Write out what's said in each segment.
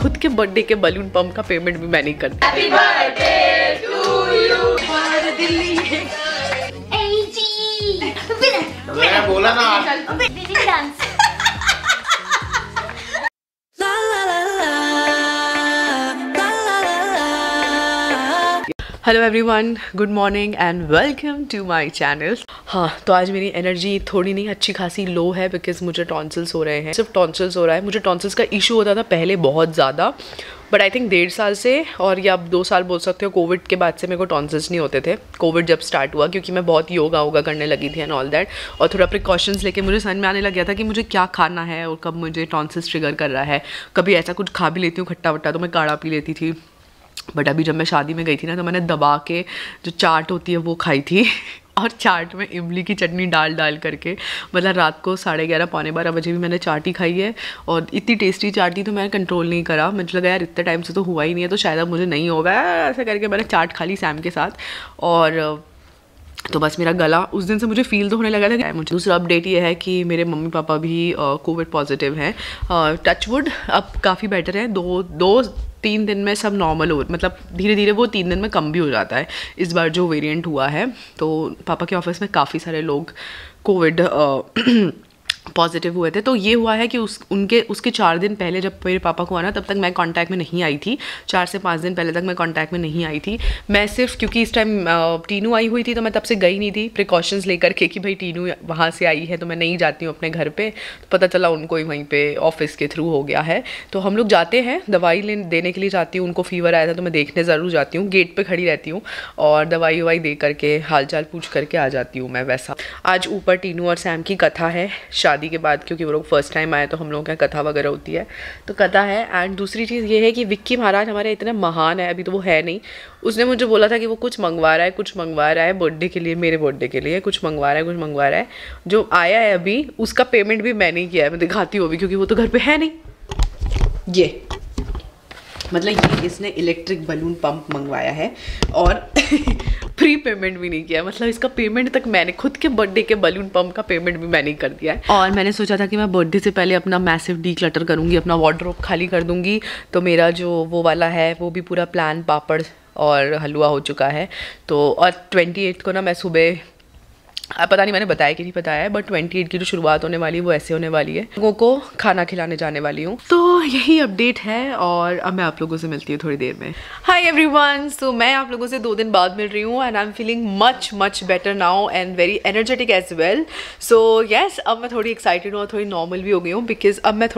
खुद के बर्थडे के बलून पंप का पेमेंट भी मैं नहीं करता। Happy birthday to you for Delhi. एजी मैंने बोला ना Delhi dance. Hello everyone, good morning and welcome to my channel. हाँ, तो आज मेरी एनर्जी थोड़ी नहीं अच्छी खासी लो है बिकॉज मुझे टॉन्सिल्स हो रहे हैं। सिर्फ टॉन्सिल्स हो रहा है, मुझे टॉन्सिल्स का इशू होता था पहले बहुत ज़्यादा, बट आई थिंक 1.5 साल से और या आप 2 साल बोल सकते हो, कोविड के बाद से मेरे को टॉन्सिल्स नहीं होते थे। कोविड जब स्टार्ट हुआ क्योंकि मैं बहुत योगा वोगा करने लगी थी एंड ऑल दैट, और थोड़ा प्रिकॉशंस लेके मुझे समझ में आने लग गया था कि मुझे क्या खाना है और कब मुझे टॉन्सिल्स ट्रिगर कर रहा है। कभी ऐसा कुछ खा भी लेती हूँ खट्टा वट्टा, तो मैं काढ़ा पी लेती थी। बट अभी जब मैं शादी में गई थी ना, तो मैंने दबा के जो चाट होती है वो खाई थी और चाट में इमली की चटनी डाल करके, मतलब रात को 11:30 पौने 12 बजे भी मैंने चाट ही खाई है। और इतनी टेस्टी चाट थी तो मैंने कंट्रोल नहीं करा, मुझे लगा यार इतने टाइम से तो हुआ ही नहीं है तो शायद अब मुझे नहीं होगा, ऐसा करके मैंने चाट खा ली सैम के साथ। और तो बस मेरा गला उस दिन से मुझे फ़ील तो होने लगा था। मुझे दूसरा अपडेट ये है कि मेरे मम्मी पापा भी कोविड पॉजिटिव हैं। टचवुड अब काफ़ी बेटर हैं। 2-3 दिन में सब नॉर्मल हो, मतलब धीरे धीरे वो 3 दिन में कम भी हो जाता है। इस बार जो वेरिएंट हुआ है तो पापा के ऑफिस में काफ़ी सारे लोग कोविड पॉजिटिव हुए थे। तो ये हुआ है कि उसके 4 दिन पहले जब मेरे पापा को आना, तब तक मैं कांटेक्ट में नहीं आई थी। 4 से 5 दिन पहले तक मैं कांटेक्ट में नहीं आई थी। मैं सिर्फ क्योंकि इस टाइम टीनू आई हुई थी तो मैं तब से गई नहीं थी, प्रिकॉशंस लेकर के कि भाई टीनू वहाँ से आई है तो मैं नहीं जाती हूँ अपने घर पे। तो पता चला उनको ही वहीं पर ऑफिस के थ्रू हो गया है। तो हम लोग जाते हैं, दवाई देने के लिए जाती हूँ। उनको फीवर आया था तो मैं देखने ज़रूर जाती हूँ, गेट पर खड़ी रहती हूँ और दवाई ववाई दे करके हालचाल पूछ करके आ जाती हूँ मैं। वैसा आज ऊपर टीनू और सैम की कथा है शादी के बाद, क्योंकि वो लोग फर्स्ट टाइम आए तो हम लोगों की कथा वगैरह होती है, तो कथा है। एंड दूसरी चीज़ ये है कि विक्की महाराज हमारे इतने महान है, अभी तो वो है नहीं। उसने मुझे बोला था कि वो कुछ मंगवा रहा है बर्थडे के लिए, मेरे बर्थडे के लिए कुछ मंगवा रहा है। जो आया है अभी उसका पेमेंट भी मैंने ही किया है। मैं दिखाती हूँ अभी क्योंकि वो तो घर पर है नहीं। ये मतलब ये इसने इलेक्ट्रिक बलून पंप मंगवाया है और प्री पेमेंट भी नहीं किया, मतलब इसका पेमेंट तक मैंने, खुद के बर्थडे के बलून पंप का पेमेंट भी मैंने कर दिया है। और मैंने सोचा था कि मैं बर्थडे से पहले अपना मैसिव डीक्लटर करूँगी, अपना वार्डरोब खाली कर दूँगी। तो मेरा जो वो वाला है वो भी पूरा प्लान पापड़ और हलवा हो चुका है। तो और 28 को ना मैं सुबह, पता नहीं मैंने बताया कि नहीं बताया है, बट 28 की जो शुरुआत होने वाली है वो ऐसे होने वाली है, लोगों को खाना खिलाने जाने वाली हूँ। तो यही अपडेट है और अब मैं आप लोगों से मिलती हूँ थोड़ी देर में। हाय एवरीवन, सो मैं आप लोगों से 2 दिन बाद मिल रही हूँ and I am feeling much better now and very energetic as well. So yes, अब मैं थोड़ी एक्साइटेड हूँ और थोड़ी नॉर्मल भी हो गई हूँ बिकॉज अब मुझे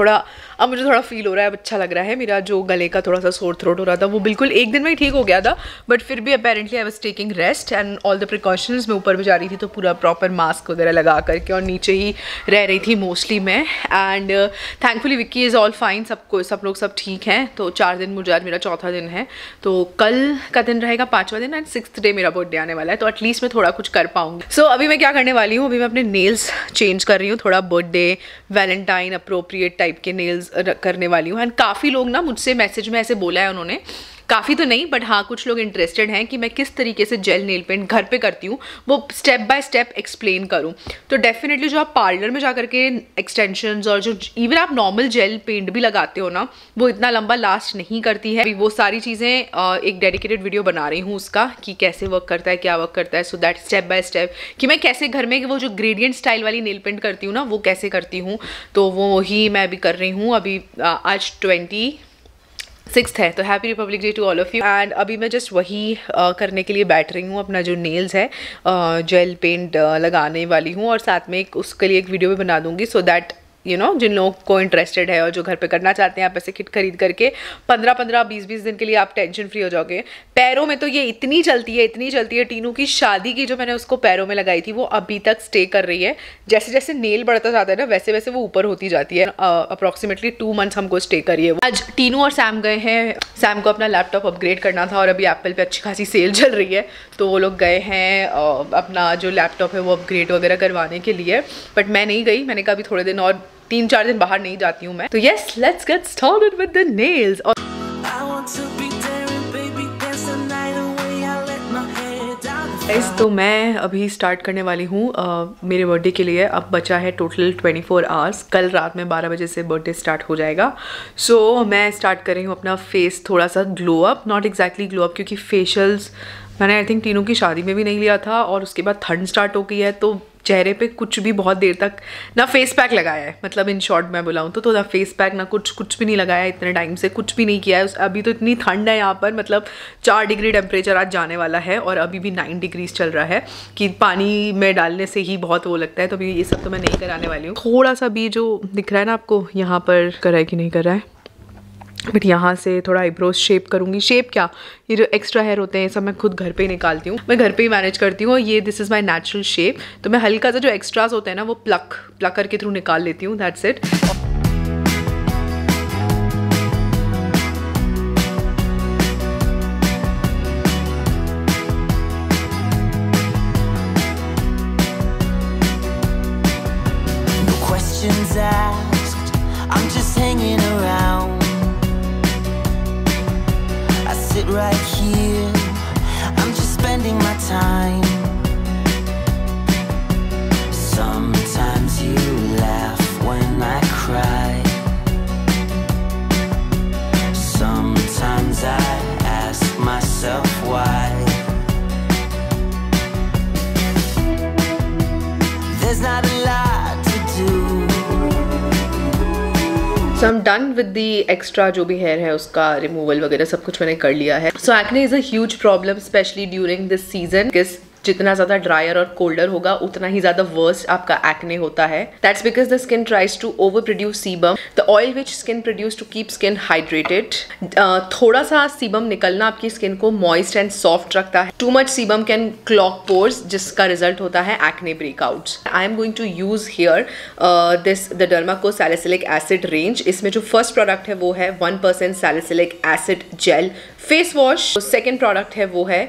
थोड़ा फील हो रहा है, अब अच्छा लग रहा है। मेरा जो गले का थोड़ा सा सोर थ्रोट हो रहा था वो बिल्कुल 1 दिन में ही ठीक हो गया था, बट फिर भी apparently I was taking rest and all the precautions. मैं ऊपर भी जा रही थी तो पूरा प्रॉपर मास्क वगैरह लगा करके और नीचे ही रह रही थी मोस्टली मैं। And thankfully Vicky is all fine, सब लोग ठीक हैं। तो 4 दिन मुझे, आज मेरा 4था दिन है तो कल का दिन रहेगा 5वां दिन एंड 6th डे मेरा बर्थडे आने वाला है, तो एटलीस्ट मैं थोड़ा कुछ कर पाऊँगी। सो अभी मैं क्या करने वाली हूँ, अभी मैं अपने नेल्स चेंज कर रही हूँ, थोड़ा बर्थडे वैलेंटाइन अप्रोप्रिएट टाइप के नेल्स करने वाली हूँ। एंड काफ़ी लोग ना मुझसे मैसेज में ऐसे बोला है उन्होंने, काफ़ी तो नहीं बट हाँ कुछ लोग इंटरेस्टेड हैं कि मैं किस तरीके से जेल नेल पेंट घर पे करती हूँ वो स्टेप बाय स्टेप एक्सप्लेन करूँ। तो डेफिनेटली जो आप पार्लर में जा करके एक्सटेंशंस और जो इवन आप नॉर्मल जेल पेंट भी लगाते हो ना, वो इतना लंबा लास्ट नहीं करती है। वो सारी चीज़ें एक डेडिकेटेड वीडियो बना रही हूँ उसका कि कैसे वर्क करता है, क्या वर्क करता है, so that step by step कि मैं कैसे घर में वो जो ग्रेडियंट स्टाइल वाली नेल पेंट करती हूँ ना वो कैसे करती हूँ। तो वो ही मैं अभी कर रही हूँ। अभी आज 26 है तो happy republic day to all of you. And अभी मैं जस्ट वही करने के लिए बैठ रही हूँ, अपना जो नेल्स है जेल पेंट लगाने वाली हूँ और साथ में उसके लिए एक वीडियो भी बना दूँगी, सो दैट यू नो जिन लोगों को इंटरेस्टेड है और जो घर पे करना चाहते हैं, आप ऐसे किट खरीद करके 15-15, 20-20 दिन के लिए आप टेंशन फ्री हो जाओगे। पैरों में तो ये इतनी चलती है। टीनू की शादी की जो मैंने उसको पैरों में लगाई थी वो अभी तक स्टे कर रही है। जैसे जैसे नेल बढ़ता जाता है ना वैसे वैसे वो ऊपर होती जाती है। अप्रॉक्सीमेटली 2 मंथ्स हमको स्टे करिए। आज टीनू और सैम गए हैं, सैम को अपना लैपटॉप अपग्रेड करना था और अभी एप्पल पे अच्छी खासी सेल चल रही है तो वो लोग गए हैं अपना जो लैपटॉप है वो अपग्रेड वगैरह करवाने के लिए, बट मैं नहीं गई। मैंने कहा अभी थोड़े दिन और 3-4 दिन बाहर नहीं जाती हूँ मैं। तो yes, let's get started with the nails. Guys, तो मैं अभी स्टार्ट करने वाली हूँ मेरे बर्थडे के लिए। अब बचा है टोटल 24 आवर्स। कल रात में 12 बजे से बर्थडे स्टार्ट हो जाएगा। सो मैं स्टार्ट कर रही हूँ अपना फेस थोड़ा सा glow up, not exactly glow up क्योंकि फेशियल्स मैंने आई थिंक टीनू की शादी में भी नहीं लिया था और उसके बाद ठंड स्टार्ट हो गई है, तो चेहरे पे कुछ भी बहुत देर तक ना फेस पैक लगाया है, मतलब इन शॉर्ट मैं बुलाऊँ तो ना फेस पैक ना कुछ भी नहीं लगाया है, इतने टाइम से कुछ भी नहीं किया है। अभी तो इतनी ठंड है यहाँ पर, मतलब 4 डिग्री टेम्परेचर आज जाने वाला है और अभी भी 9 डिग्रीज चल रहा है कि पानी में डालने से ही बहुत वो लगता है। तो अभी ये सब तो मैं नहीं कराने वाली हूँ। थोड़ा सा भी जो दिख रहा है ना आपको यहाँ पर, कर रहा है कि नहीं कर रहा है, बट यहाँ से थोड़ा आईब्रोज शेप करूँगी। शेप क्या, ये जो एक्स्ट्रा हेयर होते हैं सब मैं खुद घर पे ही निकालती हूँ, मैं घर पे ही मैनेज करती हूँ। ये this is my natural shape. तो मैं हल्का सा जो एक्स्ट्रास होता है ना वो प्लकर के थ्रू निकाल लेती हूँ, that's it. Right here I'm just spending my time. Sometimes you laugh when I cry. Sometimes I ask myself why. There's not a lot to do. So I am done with the extra जो भी hair है उसका removal वगैरह सब कुछ मैंने कर लिया है। So acne is a huge problem specially during this season. जितना ज़्यादा ड्रायर और कोल्डर होगा उतना ही ज़्यादा वर्स्ट आपका एक्ने होता है। That's because the skin tries to over produce sebum, the oil which skin produce to keep skin hydrated. थोड़ा सा सीबम निकलना आपकी स्किन को मॉइस्ट एंड सॉफ्ट रखता है। Too much sebum can clog pores, जिसका रिजल्ट होता है acne breakouts. I am going to use here the Derma Co salicylic acid range. इसमें जो फर्स्ट प्रोडक्ट है वो है 1% salicylic acid gel face wash. Second product है वो है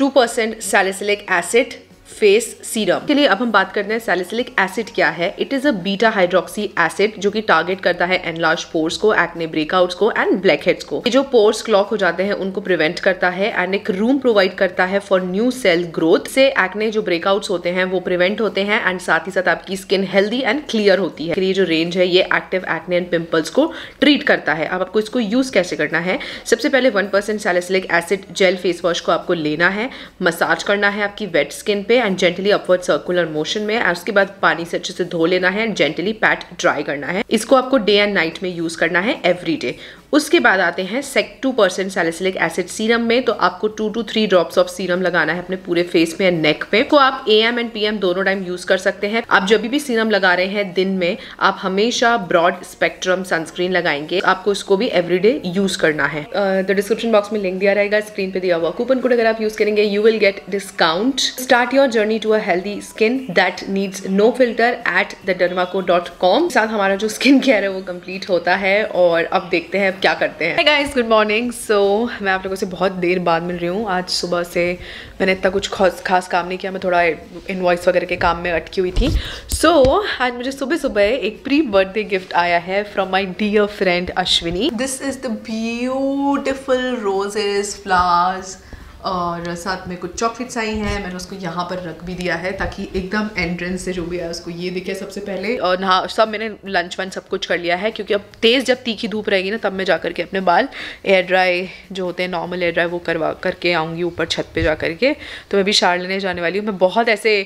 2% सैलिसिलिक एसिड फेस सीरम। के लिए अब हम बात करते हैं सैलिसिलिक एसिड क्या है। It is a beta hydroxy acid जो कि टारगेट करता है एनलार्ज पोर्स को, एक्ने ब्रेकआउट्स को एंड ब्लैक हेड्स को। जो पोर्स क्लॉक हो जाते हैं उनको प्रिवेंट करता है एंड एक रूम प्रोवाइड करता है फॉर न्यू सेल ग्रोथ। से एक्ने जो ब्रेकआउट्स होते हैं वो प्रिवेंट होते हैं एंड साथ ही साथ आपकी स्किन हेल्दी एंड क्लियर होती है। ये जो रेंज है ये एक्टिव एक्ने एंड पिम्पल्स को ट्रीट करता है। अब आपको इसको यूज कैसे करना है, सबसे पहले 1% salicylic acid gel face wash को आपको लेना है, मसाज करना है आपकी वेट स्किन पे and gently upward circular motion में, और उसके बाद पानी से अच्छे से धो लेना है एंड जेंटली पैट ड्राई करना है। इसको आपको डे एंड नाइट में यूज करना है एवरी डे। उसके बाद आते हैं 2% सैलिसिलिक एसिड सीरम में। तो आपको 2 to 3 ड्रॉप्स ऑफ सीरम लगाना है अपने पूरे फेस में एंड नेक पे। तो आप AM एंड PM दोनों टाइम यूज कर सकते हैं। आप जब भी सीरम लगा रहे हैं दिन में, आप हमेशा ब्रॉड स्पेक्ट्रम सनस्क्रीन लगाएंगे। आपको इसको भी एवरीडे यूज करना है। तो डिस्क्रिप्शन बॉक्स में लिंक दिया रहेगा, स्क्रीन पे दिया हुआ कूपन कोड अगर आप यूज करेंगे you will get discount. Start your journey to a healthy skin that needs no filter at thedermaco.com। साथ हमारा जो स्किन केयर है वो कंप्लीट होता है और अब देखते हैं क्या करते हैं। Hi guys, good morning. So मैं आप लोगों से बहुत देर बाद मिल रही हूँ। आज सुबह से मैंने इतना कुछ खास काम नहीं किया, मैं थोड़ा इनवॉइस वगैरह के काम में अटकी हुई थी। सो आज मुझे सुबह सुबह एक प्री बर्थडे गिफ्ट आया है from my dear friend Ashwini. This is the beautiful roses, flowers और साथ में कुछ चॉकलेट्स आई हैं। मैंने उसको यहाँ पर रख भी दिया है ताकि एकदम एंट्रेंस से जो भी है उसको ये दिखे सबसे पहले। और हाँ, सब मैंने लंच वंच सब कुछ कर लिया है क्योंकि अब तेज़ जब तीखी धूप रहेगी ना तब मैं जा करके अपने बाल एयर ड्राई जो होते हैं नॉर्मल एयर ड्राई वो करवा करके आऊँगी ऊपर छत पे जा करके। तो मैं भी शार लेने जाने वाली हूँ। मैं बहुत ऐसे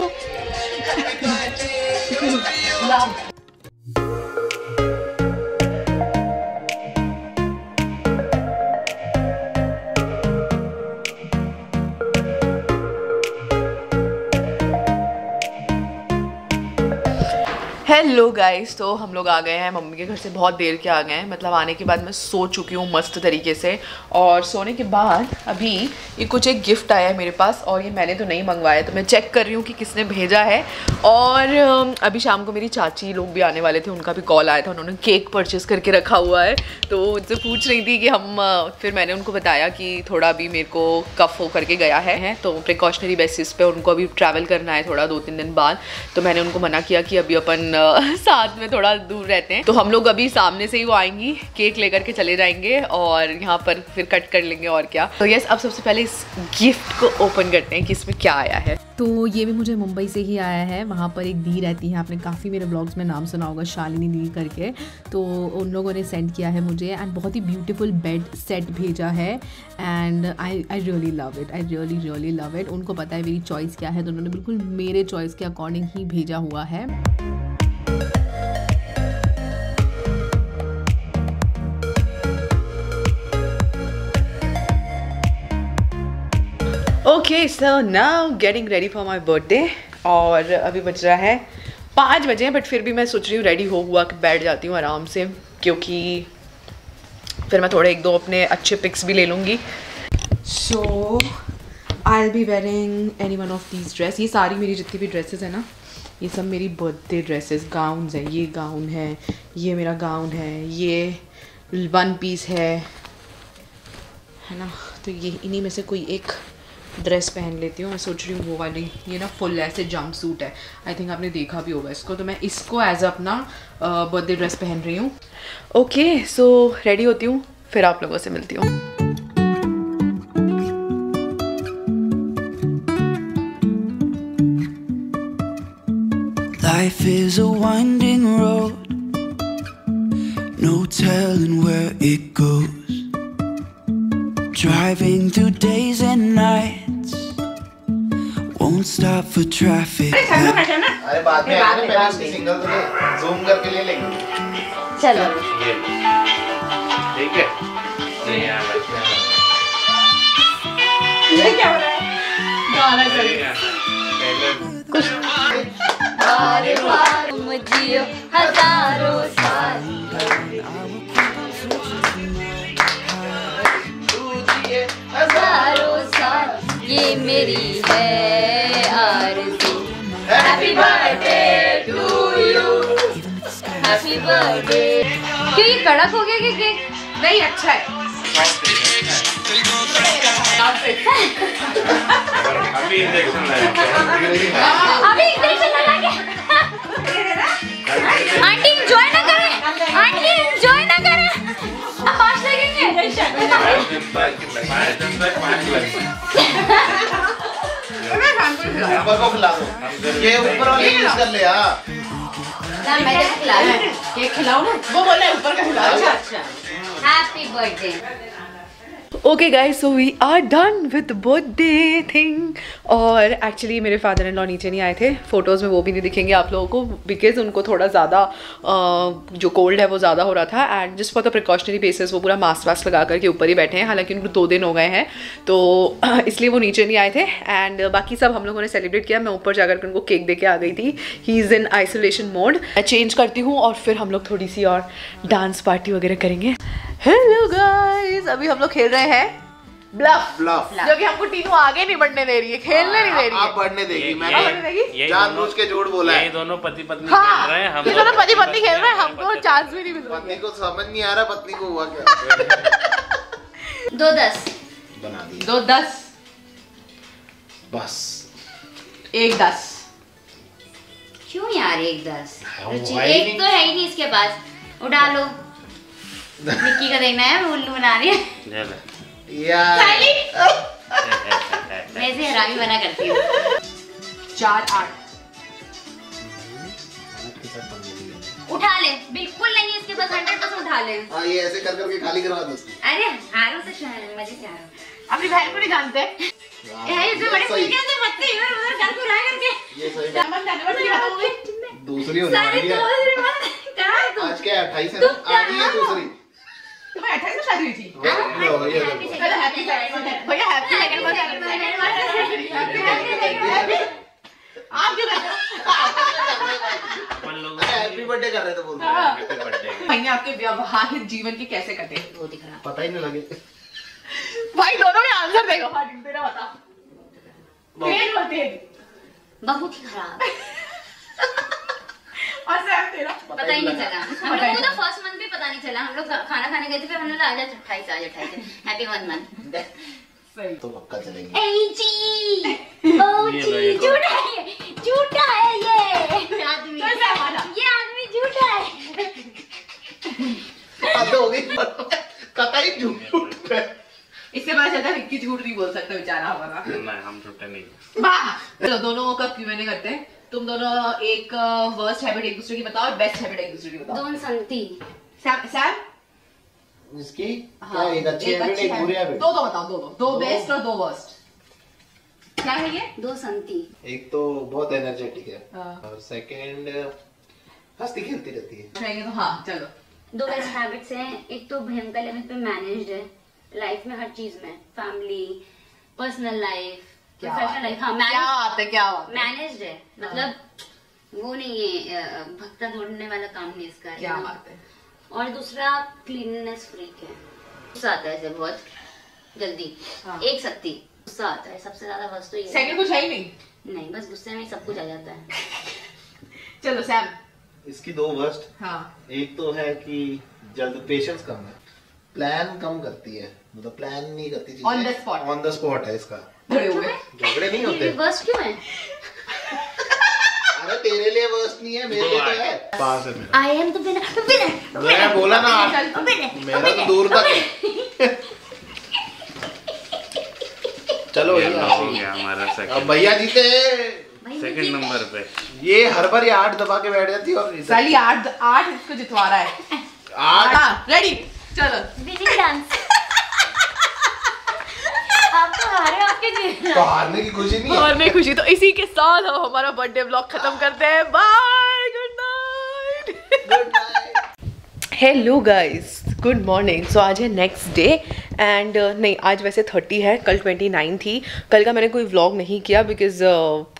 happy birthday to you, love. Hello guys, तो हम लोग आ गए हैं मम्मी के घर से, बहुत देर के आ गए हैं, मतलब आने के बाद मैं सो चुकी हूँ मस्त तरीके से। और सोने के बाद अभी ये कुछ एक गिफ्ट आया है मेरे पास और ये मैंने तो नहीं मंगवाया, तो मैं चेक कर रही हूँ कि किसने भेजा है। और अभी शाम को मेरी चाची लोग भी आने वाले थे, उनका भी कॉल आया था, उन्होंने केक परचेज़ करके रखा हुआ है, तो मुझसे पूछ रही थी कि हम, फिर मैंने उनको बताया कि थोड़ा अभी मेरे को कफ हो करके गया है तो प्रिकॉशनरी बेसिस पे उनको अभी ट्रैवल करना है थोड़ा 2-3 दिन बाद, तो मैंने उनको मना किया कि अभी अपन साथ में थोड़ा दूर रहते हैं। तो हम लोग अभी सामने से ही वो आएंगी, केक लेकर के चले जाएंगे और यहाँ पर फिर कट कर लेंगे और क्या। तो यस, अब सबसे पहले इस गिफ्ट को ओपन करते हैं कि इसमें क्या आया है। तो ये भी मुझे मुंबई से ही आया है, वहाँ पर एक दी रहती है, आपने काफ़ी मेरे ब्लॉग्स में नाम सुना होगा, शालिनी दी करके, तो उन लोगों ने सेंड किया है मुझे। एंड बहुत ही ब्यूटीफुल बेड सेट भेजा है and I really love it, I really really love it. उनको पता है मेरी चॉइस क्या है तो उन्होंने बिल्कुल मेरे चॉइस के अकॉर्डिंग ही भेजा हुआ है। Okay, so now getting ready for my birthday और अभी बज रहा है 5 बजे, बट फिर भी मैं सोच रही हूँ रेडी हो हुआ कि बैठ जाती हूँ आराम से, क्योंकि फिर मैं थोड़े 1-2 अपने अच्छे पिक्स भी ले लूँगी। So I will be wearing any one of these dress, ये सारी मेरी जितनी भी ड्रेसेस है ना, ये सब मेरी बर्थडे ड्रेसेस, गाउन्स हैं, ये गाउन है, ये मेरा गाउन है, ये वन पीस है ना, तो ये इन्हीं में से कोई एक ड्रेस पहन लेती हूँ। मैं सोच रही हूँ वो वाली, ये ना फुल ऐसे जंप सूट है, आई थिंक आपने देखा भी होगा इसको, तो मैं इसको एज अपना बर्थडे ड्रेस पहन रही हूँ। ओके, सो रेडी होती हूँ, फिर आप लोगों से मिलती हूँ। Life is a winding road, no telling where it goes. Driving through days and nights, won't stop for traffic. अरे बाद में आएंगे, पहले इसकी सिंगल तो ले, zoom करके ले लेंगे। चलो। ठीक है। नहीं यार, ये क्या हो रहा है? गाना चल रहा है। कुछ। बारे बार मुझे हजारों साल। ये मेरी है आरज़ू। Happy birthday to you, happy birthday. क्यों ये कड़क हो गया क्या केक? नहीं अच्छा है। अभी इंजेक्शन लगा के आंटी एंजॉय ना करें, आंटी एंजॉय ना करें, अब 5 लगेंगे। ये ऊपर वाले यूज़ कर ले यार। ना मैं तो खिलाऊं, ये खिलाऊं ना, वो बोल रहे ऊपर का खिलाओ। अच्छा, happy birthday. Okay guys, so we are done with birthday thing. और एक्चुअली मेरे फादर इन लॉ नीचे नहीं आए थे, फोटोज़ में वो भी नहीं दिखेंगे आप लोगों को बिकॉज उनको थोड़ा ज़्यादा जो कोल्ड है वो ज़्यादा हो रहा था and just for the precautionary basis वो पूरा मास्क वास्क लगा करके ऊपर ही बैठे हैं। हालांकि उनको 2 दिन हो गए हैं तो इसलिए वो नीचे नहीं आए थे एंड बाकी सब हम लोगों ने सेलिब्रेट किया। मैं ऊपर जाकर उनको केक दे के आ गई थी। He is in isolation mode. मैं चेंज करती हूँ और फिर हम लोग थोड़ी सी और डांस पार्टी वगैरह करेंगे। हेलो गाइस, अभी हम लोग खेल रहे हैं ब्लफ ब्लफ, जो कि हमको टीनू आगे नहीं बढ़ने दे रही है, खेलने नहीं दे रही है। आप बढ़ने देगी, मैंने जानबूझ के झूठ बोला है। ये दोनों पति पत्नी खेल रहे हैं, हम दोनों पति पत्नी खेल रहे हैं, हमको चांस भी नहीं मिल रहा। पत्नी को समझ नहीं आ रहा पत्नी को हुआ क्या। 2-10 बना दी, 2-10 बस, 1-10 क्यों यार, 1-10 एक तो है ही नहीं इसके पास, उठा लो। निक्की का देखना है, मैं उल्लू बना रही है मैं इसे हरामी बना करती हूँ। 4-8 उठा ले, बिल्कुल नहीं इसके पास, 100% उठा ले। ये ऐसे कर करके खाली करवा दो। अरे हारो से शहर मजे से हारो, अपनी बहन को नहीं जानते ये जो बड़े फुलके से मत्ते इधर उधर कर को रहा करके। ये सही बात है, दूसरी हो रही है आज क्या 28 है, आज ये दूसरी तुम्हें 28 में शादी हुई थी। भैया हैप्पी बर्थडे कर रहे थे, बोल रहे आपके वैवाहिक जीवन के कैसे कटे वो दिख रहा, पता ही नहीं लगे भाई। दोनों में आंसर देगा, बता बहुत ही खराब। और सैम तेरा पता ही नहीं चला, हम लोगों को तो फर्स्ट मंथ भी पता नहीं चला। हम लोग खाना खाने गए थे फिर हमने आज 28 हैप्पी वन मंथ। सही तो पक्का चलेंगे। ए जी ओ जी, झूठा है, झूठा है ये आदमी, ये आदमी झूठा है। अब तो हो गई कतई झूठ है, इससे बात ज्यादा विक्की झूठ नहीं बोल सकता बेचारा हमारा। नहीं हम झूठे नहीं। वाह, चलो दोनों का क्यूएनए करते हैं। तुम दोनों एक वर्स्ट हैबिट एक दूसरे की बताओ और बेस्ट हैबिट एक दूसरे की बताओ। दोनों संगति। सैम सैम इसकी हाँ, एक अच्छी हैबिट एक बुरी हैबिट। दो बताओ, दो बेस्ट और 2 वर्स्ट। क्या है ये? 2 संगति। एक तो बहुत एनर्जेटिक है और सेकंड हंसती खेलती रहती है। चाहेंगे तो हाँ चलो। 2 बेस्ट हैबिट्स हैं, एक तो भयंकर लेवल पे मैनेज्ड है लाइफ में, हर चीज में, family, personal life, professional life. हाँ मैनेज्ड है, मतलब वो नहीं है भक्ता ढूंढने वाला काम नहीं इसका। क्या बात है। और दूसरा क्लीननेस फ्रीक है, गुस्सा आता है इसे बहुत जल्दी। हाँ। एक शक्ति, गुस्सा आता है सबसे ज्यादा वस्तु। तो सेकंड कुछ है ही नहीं, नहीं बस गुस्से में सब कुछ आ जाता है। चलो सैम इसकी 2 वर्स्ट। हाँ एक तो है कि जल्द पेशेंस कम है, प्लान कम करती है, मतलब प्लान नहीं करती चीजें, ऑन द स्पॉट है इसका। झगड़े नहीं होते। वर्स्ट क्यों है? अरे तेरे लिए वर्स्ट नहीं है, मेरे लिए तो है। पास है मेरा। I am तो बिना। मैं बोला ना आप। मेरा तो दूर तक है। चलो हो गया हमारा सेकंड। अब भैया जीते सेकंड नंबर पे। ये हर बार ये 8 दबा के बैठ जाती है और साली 8 इसको जितवा रहा है। 8 रेडी चलो। Winning dance. तो हारने की खुशी नहीं है। हारने की खुशी। तो इसी के साथ हम हमारा बर्थडे व्लॉग खत्म करते हैं। Bye, good night. Hello guys, good morning. So आज है नेक्स्ट डे एंड नहीं आज वैसे 30 है, कल 29 थी। कल का मैंने कोई व्लॉग नहीं किया बिकॉज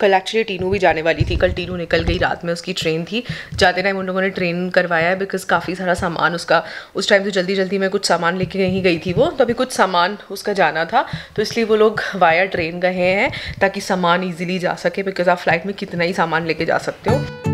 कल एक्चुअली टीनू भी जाने वाली थी। कल टीनू निकल गई रात में, उसकी ट्रेन थी। जाते टाइम उन लोगों ने ट्रेन करवाया है बिकॉज काफ़ी सारा सामान उसका, उस टाइम तो जल्दी जल्दी में कुछ सामान लेके नहीं गई थी वो, तो अभी कुछ सामान उसका जाना था तो इसलिए वो लोग वाया ट्रेन गए हैं ताकि सामान ईजिली जा सके बिकॉज आप फ्लाइट में कितना ही सामान लेके जा सकते हो।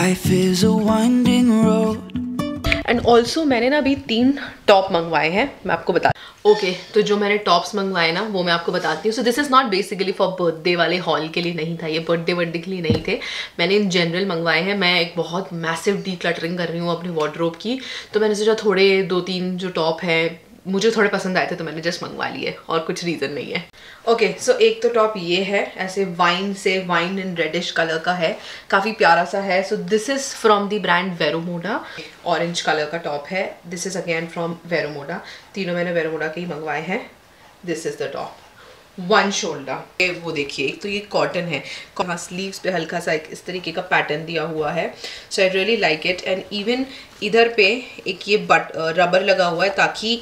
Life is a winding road. And also मैंने ना अभी 3 टॉप मंगवाए हैं, मैं आपको बता। ओके, तो जो मैंने टॉप्स मंगवाए ना वो मैं आपको बताती हूँ। So this is not basically for birthday वाले हॉल के लिए नहीं था, ये बर्थडे के लिए नहीं थे, मैंने इन जनरल मंगवाए हैं। मैं एक बहुत मैसिव डी क्लटरिंग कर रही हूँ अपने वार्डरोब की, तो मैंने सोचा थोड़े 2-3 जो टॉप हैं मुझे थोड़े पसंद आए थे तो मैंने जस्ट मंगवा लिए, और कुछ रीज़न नहीं है। ओके सो एक तो टॉप ये है, ऐसे वाइन से वाइन एंड रेडिश कलर का है, काफ़ी प्यारा सा है। So this is from the brand Vero Moda, orange colour का टॉप है। This is again from Vero Moda, तीनों मैंने वेरो मोडा के ही मंगवाए हैं। This is the top, one shoulder. वो देखिए, एक तो ये कॉटन है, स्लीव्स पे हल्का सा एक इस तरीके का पैटर्न दिया हुआ है। So I really like it. And even इधर पे एक ये बट रबर लगा हुआ है ताकि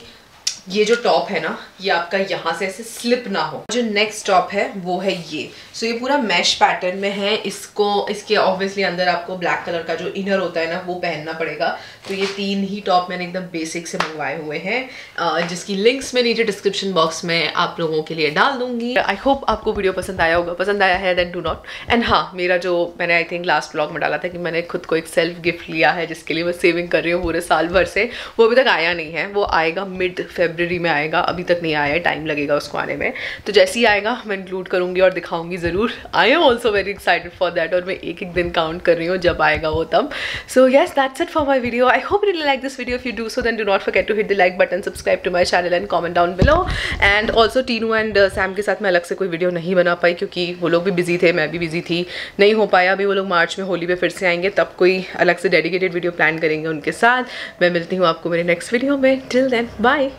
ये जो टॉप है ना, ये आपका यहाँ से ऐसे स्लिप ना हो। जो नेक्स्ट टॉप है वो है ये। सो ये पूरा मैश पैटर्न में है। इसके ऑब्वियसली अंदर आपको ब्लैक कलर का जो इनर होता है ना, वो पहनना पड़ेगा। तो ये तीन ही टॉप मैंने एकदम बेसिक से मंगवाए हुए हैं, जिसकी लिंक्स मैं नीचे डिस्क्रिप्शन बॉक्स में आप लोगों के लिए डाल दूंगी। आई होप आपको वीडियो पसंद आया होगा। पसंद आया है देन डू नॉट। एंड हाँ, मेरा जो मैंने आई थिंक लास्ट व्लॉग में डाला था कि मैंने खुद को एक सेल्फ गिफ्ट लिया है, जिसके लिए मैं सेविंग कर रही हूँ पूरे साल भर से। वो अभी तक आया नहीं है, वो आएगा मिड फेब्रुअरी में आएगा, अभी तक नहीं आया है, टाइम लगेगा उसको आने में। तो जैसे ही आएगा मैं इंक्लूड करूँगी और दिखाऊंगी ज़रूर। I am also very excited for that, और मैं एक एक दिन काउंट कर रही हूँ जब आएगा वो तब। So yes, that's it for my video. I hope you like this video. If you do so then do not forget to hit the like button, subscribe to my channel and comment down below. And also Tinu and Sam के साथ मैं अलग से कोई video नहीं बना पाई क्योंकि वो लोग भी बिजी थे, मैं भी बिजी थी, नहीं हो पाया। अभी वो लोग मार्च में होली पे फिर से आएंगे, तब कोई अलग से डेडिकेटेड वीडियो प्लान करेंगे उनके साथ। मैं मिलती हूँ आपको मेरे नेक्स्ट वीडियो में। Till then bye.